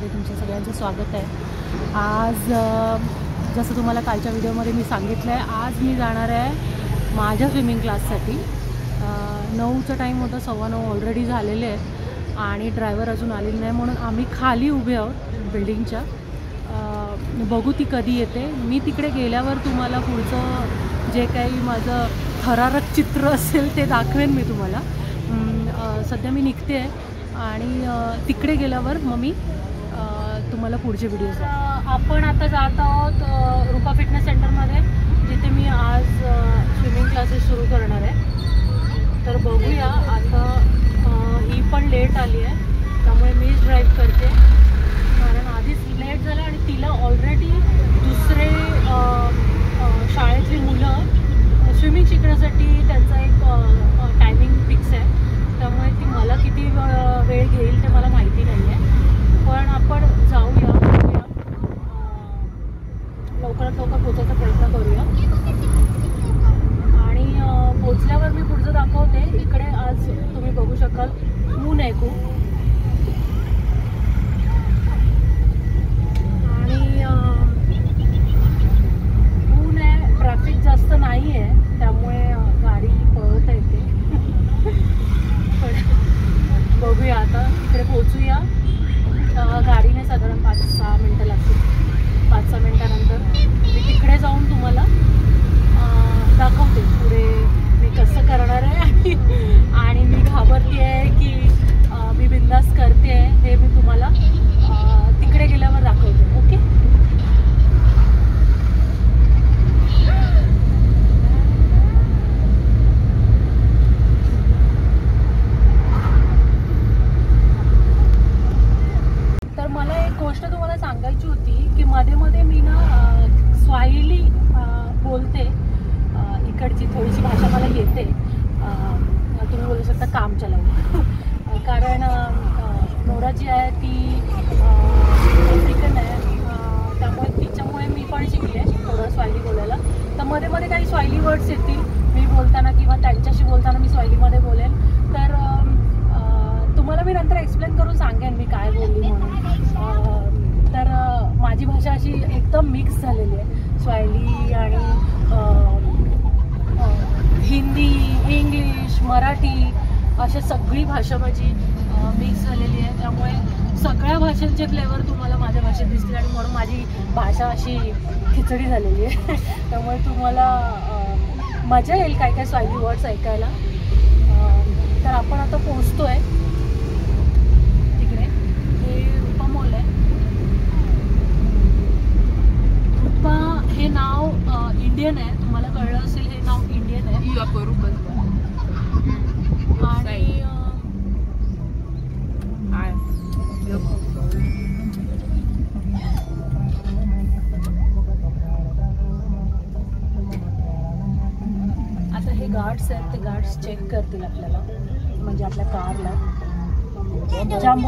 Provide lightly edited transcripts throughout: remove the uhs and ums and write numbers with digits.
चॅनलमध्ये तुमचं सगळ्यांचं स्वागत आहे। आज जसं तुम्हाला कालच्या व्हिडिओमध्ये मी सांगितलं आहे, आज मी जाणार आहे माझ्या स्विमिंग क्लाससाठी। 9चा टाइम होता, 9:15 ऑलरेडी झालेले आहेत आणि ड्रायव्हर अजून आलेला नाही, म्हणून आम्ही खाली उभे आहोत बिल्डिंगच्या। बघू ती कधी येते। मी तिकडे गेल्यावर तुम्हाला पुढचं जे काही माझं थरारक चित्र असेल ते दाखवेन मी तुम्हाला। सध्या मी निघते आणि तिकडे गेल्यावर मग मी तुम्हाला पुढचे व्हिडिओज। आपण आता जात आहोत रूपा फिटनेस सेंटरमध्ये, जिथे मी आज स्विमिंग क्लासेस सुरू करणार आहे। तर बघूया आता, ही पण लेट आली आहे त्यामुळे मीच ड्राईव्ह करते, कारण आधीच लेट झालं आणि तिला ऑलरेडी दुसरे शाळेतली मुलं स्विमिंग शिकण्यासाठी त्यांचा एक टायमिंग फिक्स आहे, त्यामुळे ती मला किती वेळ घेईल ते मला माहिती नाही आहे। पण आपण जाऊया, लवकरात लवकर पोचायचा प्रयत्न करूया आणि पोचल्यावर मी पुढचं दाखवते। इकडे आज तुम्ही बघू शकाल ऊन आहे खूप आणि ऊन आहे, ट्रॅफिक जास्त नाही आहे त्यामुळे गाडी पळत आहे ते। बघूया आता इकडे पोहोचूया। गाडीने साधारण 5-6 मिनटं लागतील। 5-6 मिनटानंतर मी तिकडे जाऊन तुम्हाला दाखवते पुढे मी कसं करणार आहे आणि मी घाबरते आहे की मी बिंदास करते आहे हे मी तुम्हाला तिकडे गेल्यावर दाखवते। ओके, अशा सगळी भाषा माझी मिक्स झालेली आहे, त्यामुळे सगळ्या भाषांचे फ्लेवर तुम्हाला माझ्या भाषेत दिसतील आणि म्हणून माझी भाषा अशी खिचडी झालेली आहे त्यामुळे तुम्हाला मजा येईल काय काय स्वाहिली वर्ड्स ऐकायला। तर आपण आता पोहोचतो आहे तिकडे। हे रूपा मॉल आहे। रूपा हे नाव इंडियन आहे, तुम्हाला कळलं असेल हे नाव इंडियन आहे रूपा। आणि आता हे गार्ड्स आहेत, ते गार्ड्स चेक करतील आपल्याला, म्हणजे आपल्या कारला जाम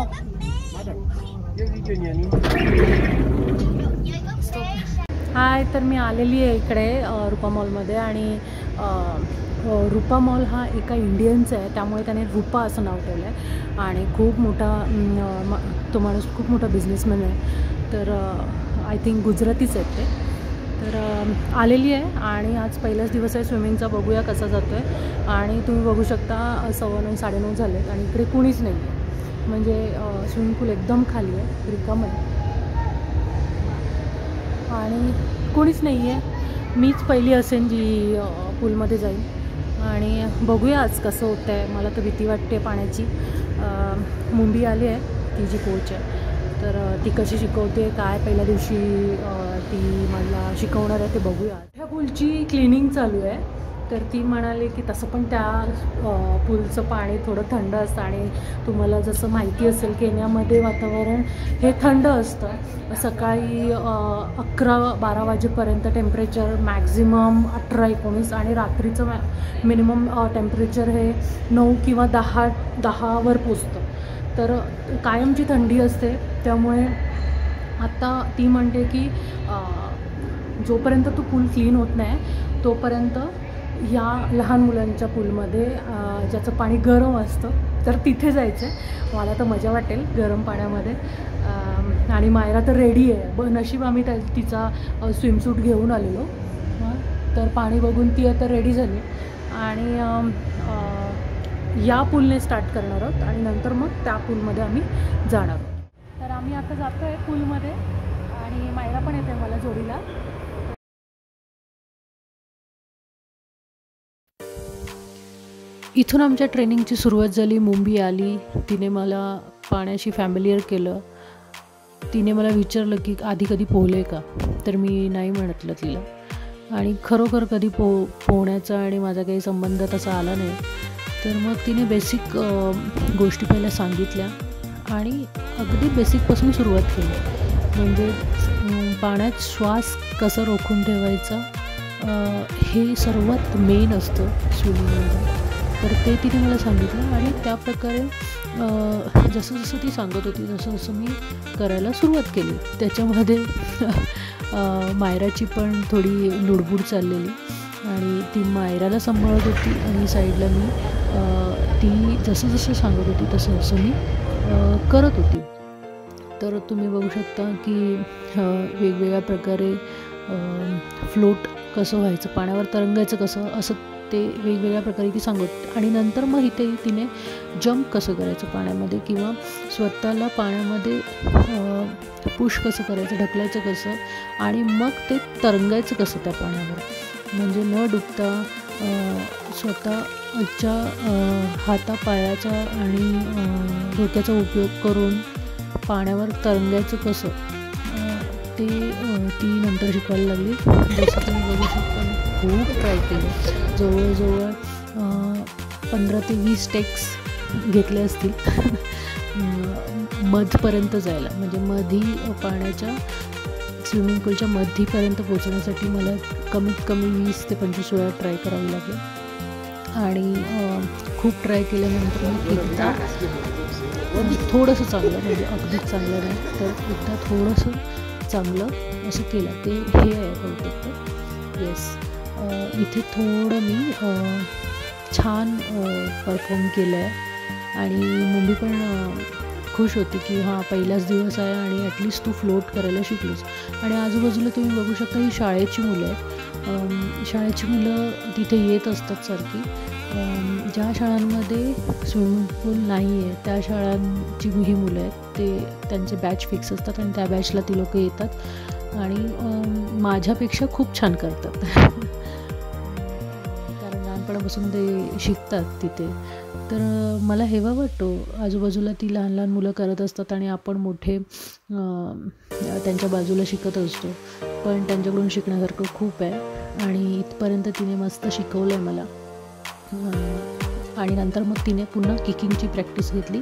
हाय। तर मी आलेली आहे इकडे रूपा मॉलमध्ये आणि रूपा मॉल हा एका इंडियनचा आहे त्यामुळे त्याने रूपा असं नाव ठेवलं आहे आणि खूप मोठा तो माणूस खूप मोठा बिझनेसमॅन आहे। तर आय थिंक गुजरातीच आहेत ते। तर आलेली आहे आणि आज पहिलाच दिवस आहे स्विमिंगचा, बघूया कसा जातो आहे। आणि तुम्ही बघू शकता 9:15-9:30 झालेत आणि इकडे कोणीच नाही आहे, म्हणजे स्विमिंग पूल एकदम खाली आहे, रिकाम आहे आणि कोणीच नाही आहे। मीच पहिली असेन जी पूलमध्ये जाईल आणि बघूया आज कसं होतं आहे। मला तर भीती वाटते पाण्याची। मुंबई आली आहे, ती जी कोच आहे तर ती कशी शिकवते काय पहिल्या दिवशी ती मला शिकवणार आहे ते बघूया। ह्या पूलची क्लिनिंग चालू आहे, तर ती म्हणाली की तसं पण त्या पूलचं पाणी थोडं थंड असतं आणि तुम्हाला जसं माहिती असेल केन्यामध्ये वातावरण हे थंड असतं, सकाळी 11-12 वाजेपर्यंत टेम्परेचर मॅक्झिमम 18-19 आणि रात्रीचं मिनिमम टेम्परेचर हे 9 किंवा 10 पोचतं, तर कायमची थंडी असते। त्यामुळे आत्ता ती म्हणते की जोपर्यंत तो पूल क्लीन होत नाही तोपर्यंत या लहान मुलांच्या पूलमध्ये ज्याचं पाणी गरम असतं तर तिथे जायचं आहे. मला तर मजा वाटेल गरम पाण्यामध्ये. आणि मायरा तर रेडी आहे. नशीब आम्ही तिचा स्विमसूट घेऊन आलेलो, तर पाणी बघून ती आता रेडी झाली. आणि या पूलने स्टार्ट करणार आहोत आणि नंतर मग त्या पूलमध्ये आम्ही जाणार आहोत. तर आम्ही आता जातो आहे पूलमध्ये आणि मायरा पण येते मला जोडीला. इथून आमच्या ट्रेनिंगची सुरुवात झाली. मुंबई आली, तिने मला पाण्याशी फॅमिलियर केलं. तिने मला विचारलं की आधी कधी पोहले का, तर मी नाही म्हटलं तिला. आणि खरोखर कधी पोहण्याचा आणि माझा काही संबंध तसा आला नाही. तर मग तिने बेसिक गोष्टी पहिल्या सांगितल्या आणि अगदी बेसिकपासून सुरुवात केली. म्हणजे पाण्यात श्वास कसा रोखून ठेवायचा हे सर्वात मेन असतं स्विमिंगमध्ये. तर ते तिने मला सांगितलं आणि त्या प्रकारे जसं जसं ती सांगत होती तसं तसं मी करायला सुरुवात केली. त्याच्यामध्ये मायराची पण थोडी लुडबुड चाललेली आणि ती मायराला सांभाळत होती आणि साईडला मी ती जसं जसं सांगत होती तसं तसं मी करत होती. तर तुम्ही बघू शकता की वेगवेगळ्या प्रकारे फ्लोट कसं व्हायचं, पाण्यावर तरंगायचं कसं, असं ते वेगवेगळ्या प्रकारे ती सांगत. आणि नंतर मग इथे तिने जंप कसं करायचं पाण्यामध्ये किंवा स्वतःला पाण्यामध्ये पुश कसं करायचं, ढकलायचं कसं आणि मग ते तरंगायचं कसं त्या पाण्यावर. म्हणजे न डुबता स्वतःच्या हातापायाचा आणि डोक्याचा उपयोग करून पाण्यावर तरंगायचं कसं ते ती नंतर शिकायला लागली. जसं तुम्ही बघू शकता मी खूप ट्राय केलं. जवळजवळ 15 ते 20 टेक्स घेतले असतील मधपर्यंत जायला. म्हणजे मधी पाण्याच्या स्विमिंग पूलच्या मधीपर्यंत पोचण्यासाठी मला कमीत कमी 20 ते 25 वेळा ट्राय करावी लागेल. आणि खूप ट्राय केल्यानंतर मी एकदा थोडंसं चांगलं, म्हणजे अगदीच चांगलं नाही तर एकदा थोडंसं चांगलं असं केलं. ते हे आहे बहुतेक. येस, इथे थोडं मी छान परफॉर्म केलं आहे. आणि मुंबई पण खुश होती की हां पहिलाच दिवस आहे आणि ॲटलिस्ट तू फ्लोट करायला शिकलीस. आणि आजूबाजूला तुम्ही बघू शकता ही शाळेची मुलं आहेत. शाळेची मुलं तिथे येत असतात सारखी. ज्या शाळांमध्ये स्विमिंग पूल नाही आहे त्या शाळांची ही मुलं आहेत. ते त्यांचे बॅच फिक्स असतात आणि त्या बॅचला ती लोकं येतात आणि माझ्यापेक्षा खूप छान करतात कारण लहानपणापासून ते शिकतात तिथे. तर मला हेवा वाटतो आजूबाजूला ती लहान लहान मुलं करत असतात आणि आपण मोठे त्यांच्या बाजूला शिकत असतो. पण त्यांच्याकडून शिकण्यासारखं खूप आहे आणि इथपर्यंत तिने मस्त शिकवलं आहे मला. आणि नंतर मग तिने पुन्हा किकिंगची प्रॅक्टिस घेतली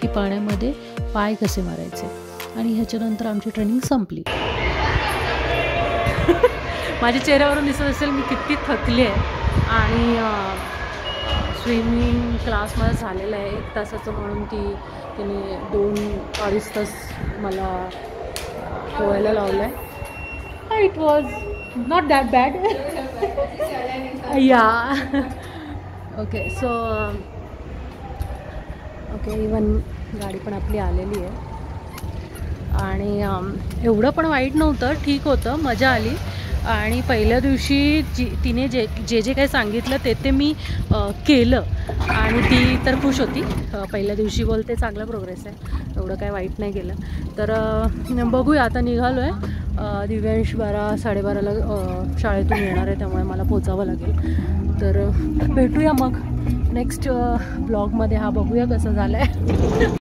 की पाण्यामध्ये पाय कसे मारायचे. आणि ह्याच्यानंतर आमची ट्रेनिंग संपली. माझ्या चेहऱ्यावरून दिसत असेल मी किती थकले आहे. आणि स्विमिंग क्लास मला झालेला आहे 1 तासाचं, म्हणून तिने 2-2.5 तास मला पोहायला लावलं आहे. It was not that bad. या ओके इवन गाडी पण आपली आलेली आहे. आणि एवढं पण वाईट नव्हतं, ठीक होतं, मजा आली. आणि पहिल्या दिवशी तिने जे जे जे काही सांगितलं ते मी केलं आणि ती तर खुश होती. पहिल्या दिवशी बोलते चांगला प्रोग्रेस आहे, एवढं काय वाईट नाही केलं. तर बघूया, आता निघालो आहे. दिव्यांश 12, 12:30ला शाळेतून येणार आहे त्यामुळे मला पोचावं लागेल. तर भेटूया मग नेक्स्ट ब्लॉगमध्ये. हा बघूया कसं झालं आहे.